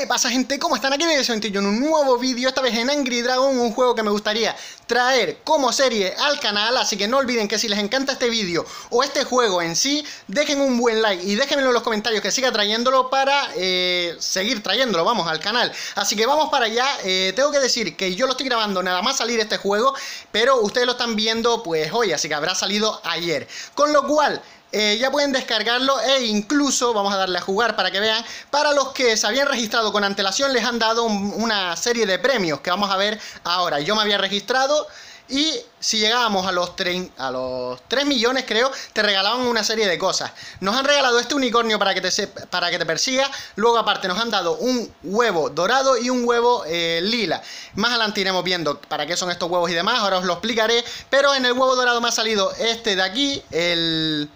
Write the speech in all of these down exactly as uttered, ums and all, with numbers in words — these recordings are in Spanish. ¿Qué pasa, gente? ¿Cómo están? Aquí les presento yo en un nuevo vídeo, esta vez en Angry Dragon, un juego que me gustaría traer como serie al canal, así que no olviden que si les encanta este vídeo o este juego en sí, dejen un buen like y déjenmelo en los comentarios que siga trayéndolo para eh, seguir trayéndolo, vamos, al canal. Así que vamos para allá. eh, tengo que decir que yo lo estoy grabando nada más salir este juego, pero ustedes lo están viendo pues hoy, así que habrá salido ayer, con lo cual... Eh, ya pueden descargarlo e incluso vamos a darle a jugar para que vean. Para los que se habían registrado con antelación les han dado un, una serie de premios que vamos a ver ahora. Yo me había registrado y si llegábamos a los, a los tres millones, creo, te regalaban una serie de cosas. Nos han regalado este unicornio para que te, para que te persiga. Luego aparte nos han dado un huevo dorado y un huevo eh, lila. Más adelante iremos viendo para qué son estos huevos y demás. Ahora os lo explicaré. Pero en el huevo dorado me ha salido este de aquí, el...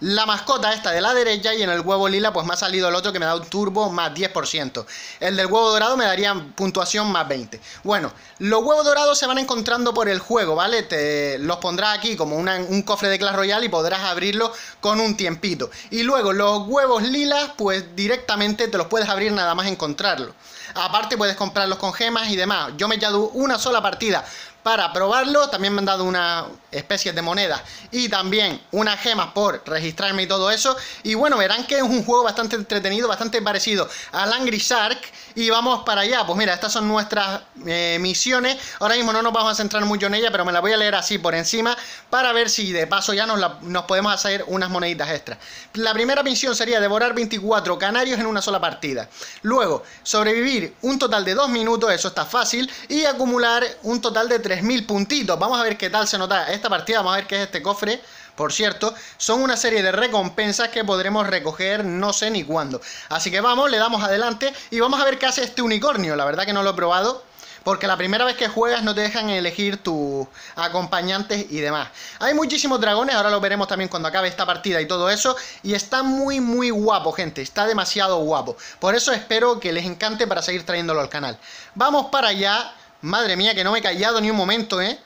la mascota esta de la derecha, y en el huevo lila pues me ha salido el otro que me da un turbo más diez por ciento. El del huevo dorado me daría puntuación más veinte. Bueno, los huevos dorados se van encontrando por el juego, ¿vale? Te los pondrás aquí como una, un cofre de Clash Royale y podrás abrirlo con un tiempito. Y luego los huevos lilas pues directamente te los puedes abrir nada más encontrarlos. Aparte puedes comprarlos con gemas y demás. Yo me he dado una sola partida para probarlo. También me han dado una especie de monedas y también unas gemas por registrarme y todo eso. Y bueno, verán que es un juego bastante entretenido, bastante parecido al Angry Shark. Y vamos para allá. Pues mira, estas son nuestras eh, misiones. Ahora mismo no nos vamos a centrar mucho en ella, pero me la voy a leer así por encima para ver si de paso ya nos, la, nos podemos hacer unas moneditas extras. La primera misión sería devorar veinticuatro canarios en una sola partida. Luego, sobrevivir un total de dos minutos, eso está fácil, y acumular un total de tres mil puntitos. Vamos a ver qué tal se nota esta partida. Vamos a ver qué es este cofre. Por cierto, son una serie de recompensas que podremos recoger no sé ni cuándo. Así que vamos, le damos adelante y vamos a ver qué hace este unicornio. La verdad que no lo he probado, porque la primera vez que juegas no te dejan elegir tus acompañantes y demás. Hay muchísimos dragones, ahora lo veremos también cuando acabe esta partida y todo eso. Y está muy muy guapo, gente, está demasiado guapo. Por eso espero que les encante para seguir trayéndolo al canal. Vamos para allá. Madre mía, que no me he callado ni un momento, ¿eh?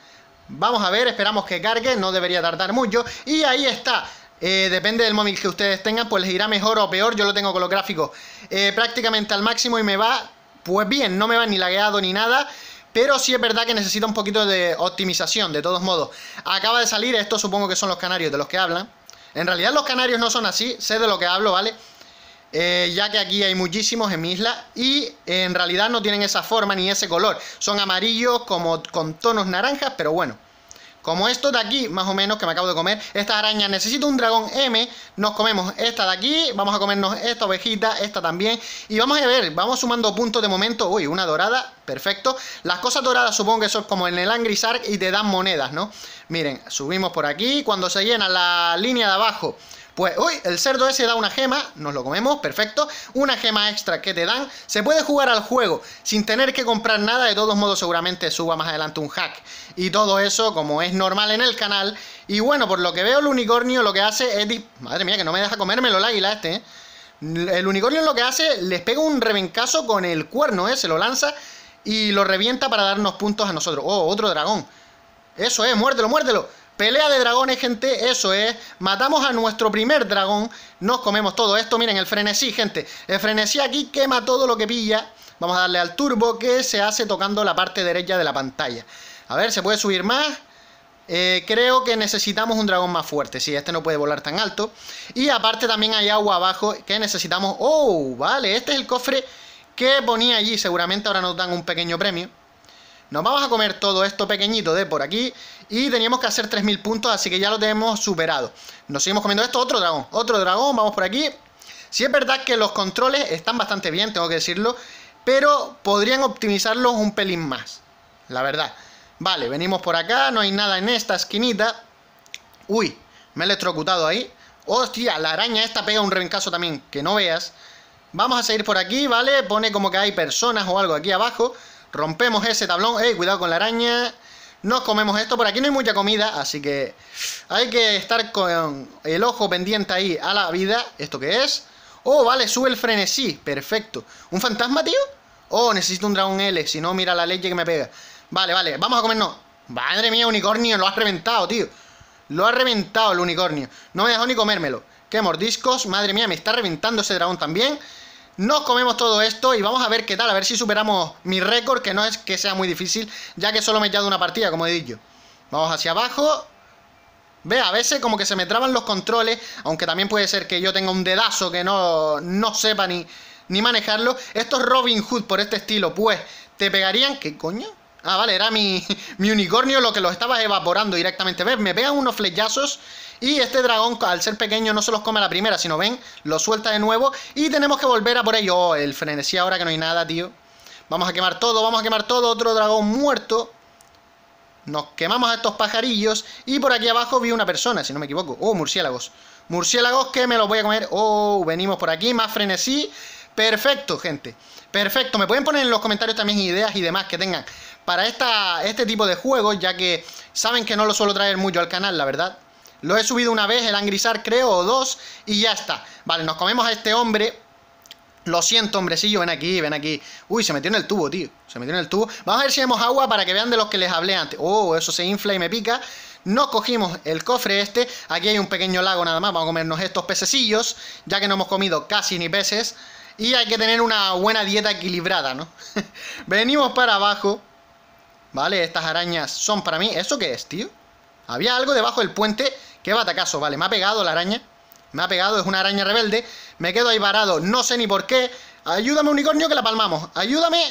Vamos a ver, esperamos que cargue, no debería tardar mucho. Y ahí está. Eh, depende del móvil que ustedes tengan, pues les irá mejor o peor. Yo lo tengo con los gráficos eh, prácticamente al máximo y me va, pues bien, no me va ni lagueado ni nada. Pero sí es verdad que necesita un poquito de optimización, de todos modos. Acaba de salir, esto supongo que son los canarios de los que hablan. En realidad los canarios no son así, sé de lo que hablo, ¿vale? Eh, ya que aquí hay muchísimos en mi isla y eh, en realidad no tienen esa forma ni ese color, son amarillos como con tonos naranjas, pero bueno, como estos de aquí más o menos que me acabo de comer. Esta araña necesita un dragón M, nos comemos esta de aquí, vamos a comernos esta ovejita, esta también, y vamos a ver, vamos sumando puntos de momento. Uy, una dorada, perfecto. Las cosas doradas supongo que son como en el Angry Shark y te dan monedas, ¿no? Miren, subimos por aquí, cuando se llena la línea de abajo pues, uy, el cerdo ese da una gema, nos lo comemos, perfecto. Una gema extra que te dan. Se puede jugar al juego sin tener que comprar nada. De todos modos seguramente suba más adelante un hack y todo eso, como es normal en el canal. Y bueno, por lo que veo el unicornio lo que hace es... Madre mía, que no me deja comérmelo el águila este, ¿eh? El unicornio lo que hace, les pega un rebencazo con el cuerno, ¿eh? Se lo lanza y lo revienta para darnos puntos a nosotros. Oh, otro dragón. Eso es, muérdelo, muérdelo. Pelea de dragones, gente, eso es. Matamos a nuestro primer dragón. Nos comemos todo esto, miren el frenesí, gente. El frenesí aquí quema todo lo que pilla. Vamos a darle al turbo, que se hace tocando la parte derecha de la pantalla. A ver, ¿se puede subir más? Eh, creo que necesitamos un dragón más fuerte. Sí, este no puede volar tan alto. Y aparte también hay agua abajo que necesitamos. Oh, vale, este es el cofre que ponía allí. Seguramente ahora nos dan un pequeño premio. Nos vamos a comer todo esto pequeñito de por aquí. Y teníamos que hacer tres mil puntos, así que ya lo tenemos superado. Nos seguimos comiendo esto. Otro dragón, otro dragón, vamos por aquí. Sí es verdad que los controles están bastante bien, tengo que decirlo. Pero podrían optimizarlos un pelín más, la verdad. Vale, venimos por acá, no hay nada en esta esquinita. Uy, me he electrocutado ahí. Hostia, la araña esta pega un rebencazo también, que no veas. Vamos a seguir por aquí, ¿vale? Pone como que hay personas o algo aquí abajo. Rompemos ese tablón. Ey, cuidado con la araña. Nos comemos esto. Por aquí no hay mucha comida, así que hay que estar con el ojo pendiente ahí a la vida. ¿Esto qué es? Oh, vale, sube el frenesí. Perfecto. ¿Un fantasma, tío? Oh, necesito un dragón L. Si no, mira la leche que me pega. Vale, vale. Vamos a comernos. Madre mía, unicornio. Lo has reventado, tío. Lo ha reventado el unicornio. No me dejó ni comérmelo. Qué mordiscos. Madre mía, me está reventando ese dragón también. Nos comemos todo esto y vamos a ver qué tal, a ver si superamos mi récord, que no es que sea muy difícil, ya que solo me he echado una partida, como he dicho. Vamos hacia abajo. Ve, a veces como que se me traban los controles, aunque también puede ser que yo tenga un dedazo que no, no sepa ni, ni manejarlo. Esto es Robin Hood por este estilo, pues te pegarían... ¿Qué coño? Ah, vale, era mi, mi unicornio lo que los estaba evaporando directamente. ¿Ves? Me pegan unos flechazos y este dragón, al ser pequeño, no se los come a la primera, sino, ven, lo suelta de nuevo y tenemos que volver a por ello. Oh, el frenesí ahora que no hay nada, tío. Vamos a quemar todo, vamos a quemar todo. Otro dragón muerto. Nos quemamos a estos pajarillos y por aquí abajo vi una persona, si no me equivoco. Oh, murciélagos. Murciélagos que me los voy a comer. Oh, venimos por aquí, más frenesí. Perfecto, gente. Perfecto. Me pueden poner en los comentarios también ideas y demás que tengan para esta, este tipo de juegos, ya que saben que no lo suelo traer mucho al canal, la verdad. Lo he subido una vez, el Angry Shark creo, o dos, y ya está. Vale, nos comemos a este hombre. Lo siento, hombrecillo, ven aquí, ven aquí. Uy, se metió en el tubo, tío, se metió en el tubo. Vamos a ver si vemos agua para que vean de los que les hablé antes. Oh, eso se infla y me pica. Nos cogimos el cofre este. Aquí hay un pequeño lago nada más, vamos a comernos estos pececillos, ya que no hemos comido casi ni peces. Y hay que tener una buena dieta equilibrada, ¿no? Venimos para abajo. Vale, estas arañas son para mí. ¿Eso qué es, tío? Había algo debajo del puente. Qué batacazo, vale, me ha pegado la araña. Me ha pegado, es una araña rebelde. Me quedo ahí varado, no sé ni por qué. Ayúdame, unicornio, que la palmamos. Ayúdame.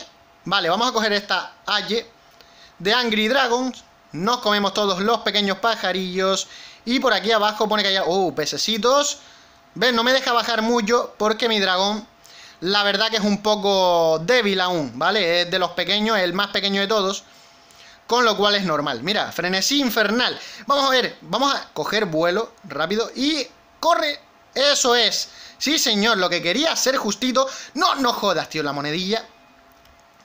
Vale, vamos a coger esta hache de Angry Dragon. Nos comemos todos los pequeños pajarillos. Y por aquí abajo pone que hay... Oh, pececitos. Ven, no me deja bajar mucho porque mi dragón, la verdad que es un poco débil aún, ¿vale? Es de los pequeños, el más pequeño de todos, con lo cual es normal. Mira, frenesí infernal. Vamos a ver, vamos a coger vuelo rápido y... ¡corre! ¡Eso es! Sí, señor, lo que quería hacer justito. ¡No, no jodas, tío! La monedilla.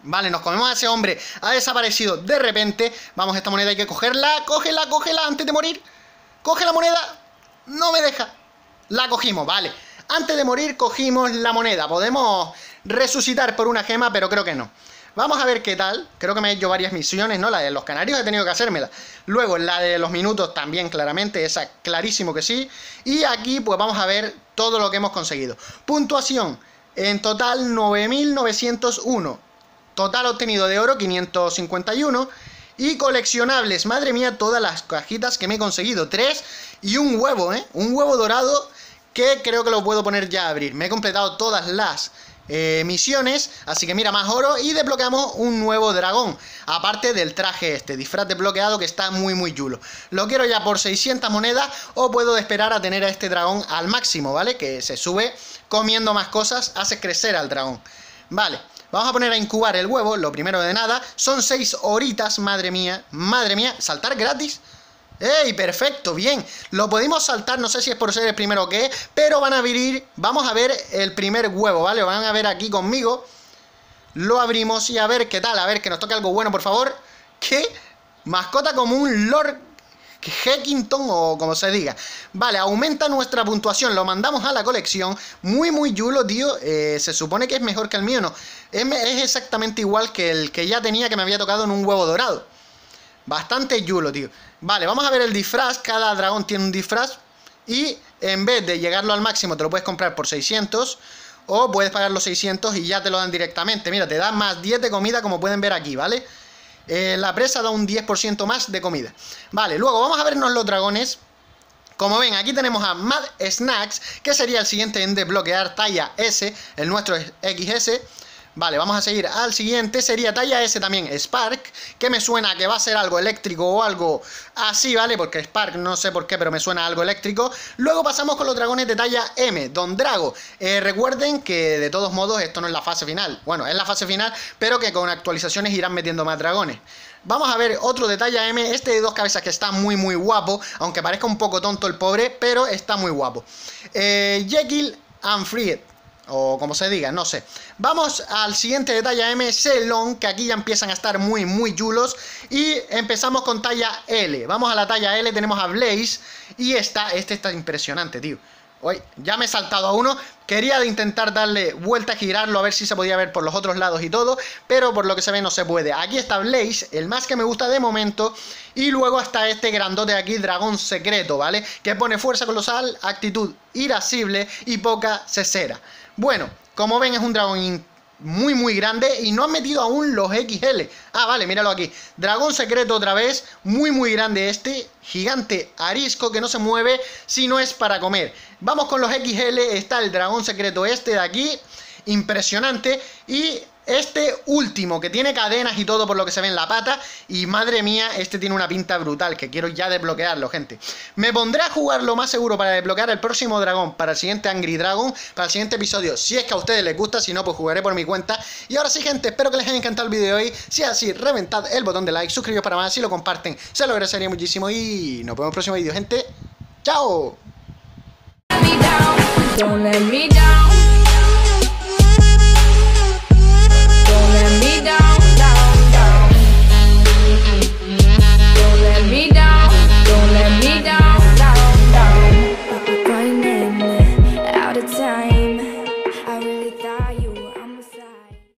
Vale, nos comemos a ese hombre. Ha desaparecido de repente. Vamos, esta moneda hay que cogerla. ¡Cógela, cógela! Antes de morir. ¡Coge la moneda! ¡No me deja! La cogimos, vale. Antes de morir cogimos la moneda. Podemos resucitar por una gema, pero creo que no. Vamos a ver qué tal. Creo que me he hecho varias misiones, ¿no? La de los canarios he tenido que hacérmela. Luego la de los minutos también, claramente. Esa, clarísimo que sí. Y aquí, pues vamos a ver todo lo que hemos conseguido. Puntuación. En total, nueve mil novecientos uno. Total obtenido de oro, quinientos cincuenta y uno. Y coleccionables. Madre mía, todas las cajitas que me he conseguido. Tres y un huevo, ¿eh? Un huevo dorado que creo que lo puedo poner ya a abrir. Me he completado todas las... Eh, misiones, así que mira, más oro y desbloqueamos un nuevo dragón, aparte del traje este, disfraz desbloqueado, que está muy muy chulo. Lo quiero ya por seiscientas monedas o puedo esperar a tener a este dragón al máximo, ¿vale? Que se sube comiendo más cosas, hace crecer al dragón. Vale, vamos a poner a incubar el huevo, lo primero de nada, son seis horitas, madre mía, madre mía, saltar gratis. ¡Ey! Perfecto, bien. Lo pudimos saltar, no sé si es por ser el primero o qué, pero van a abrir, vamos a ver el primer huevo, ¿vale? Lo van a ver aquí conmigo. Lo abrimos y a ver qué tal, a ver que nos toque algo bueno, por favor. ¿Qué? Mascota común Lord Hekington o como se diga. Vale, aumenta nuestra puntuación, lo mandamos a la colección. Muy muy chulo, tío. eh, Se supone que es mejor que el mío, ¿no? Es, es exactamente igual que el que ya tenía, que me había tocado en un huevo dorado. Bastante chulo, tío. Vale, vamos a ver el disfraz. Cada dragón tiene un disfraz. Y en vez de llegarlo al máximo, te lo puedes comprar por seiscientos. O puedes pagar los seiscientos y ya te lo dan directamente. Mira, te da más diez de comida, como pueden ver aquí, ¿vale? Eh, la presa da un diez por ciento más de comida. Vale, luego vamos a vernos los dragones. Como ven, aquí tenemos a Mad Snacks, que sería el siguiente en desbloquear, talla S. El nuestro es equis ese. Vale, vamos a seguir al siguiente, sería talla S también, Spark, que me suena que va a ser algo eléctrico o algo así, ¿vale? Porque Spark, no sé por qué, pero me suena a algo eléctrico. Luego pasamos con los dragones de talla eme, Don Drago. Eh, recuerden que de todos modos esto no es la fase final, bueno, es la fase final, pero que con actualizaciones irán metiendo más dragones. Vamos a ver otro de talla eme, este de dos cabezas que está muy muy guapo, aunque parezca un poco tonto el pobre, pero está muy guapo. Eh, Jekyll and Hyde, o como se diga, no sé. Vamos al siguiente de talla eme, C-Long, que aquí ya empiezan a estar muy muy chulos. Y empezamos con talla ele. Vamos a la talla ele, tenemos a Blaze. Y esta, este está impresionante, tío. Uy, ya me he saltado a uno. Quería intentar darle vuelta, girarlo, a ver si se podía ver por los otros lados y todo, pero por lo que se ve no se puede. Aquí está Blaze, el más que me gusta de momento. Y luego está este grandote de aquí, dragón secreto, ¿vale? Que pone fuerza colosal, actitud irascible y poca cesera. Bueno, Como ven, es un dragón muy muy grande y no han metido aún los equis ele. Ah, vale, míralo aquí. Dragón secreto otra vez, muy muy grande este. Gigante arisco que no se mueve si no es para comer. Vamos con los equis ele, está el dragón secreto este de aquí. Impresionante. Y este último, que tiene cadenas y todo por lo que se ve en la pata. Y madre mía, este tiene una pinta brutal, que quiero ya desbloquearlo, gente. Me pondré a jugar lo más seguro para desbloquear el próximo dragón, para el siguiente Angry Dragon, para el siguiente episodio, si es que a ustedes les gusta. Si no, pues jugaré por mi cuenta. Y ahora sí, gente, espero que les haya encantado el vídeo hoy. Si es así, reventad el botón de like, suscribiros para más, si lo comparten, se lo agradecería muchísimo. Y nos vemos en el próximo vídeo, gente. ¡Chao!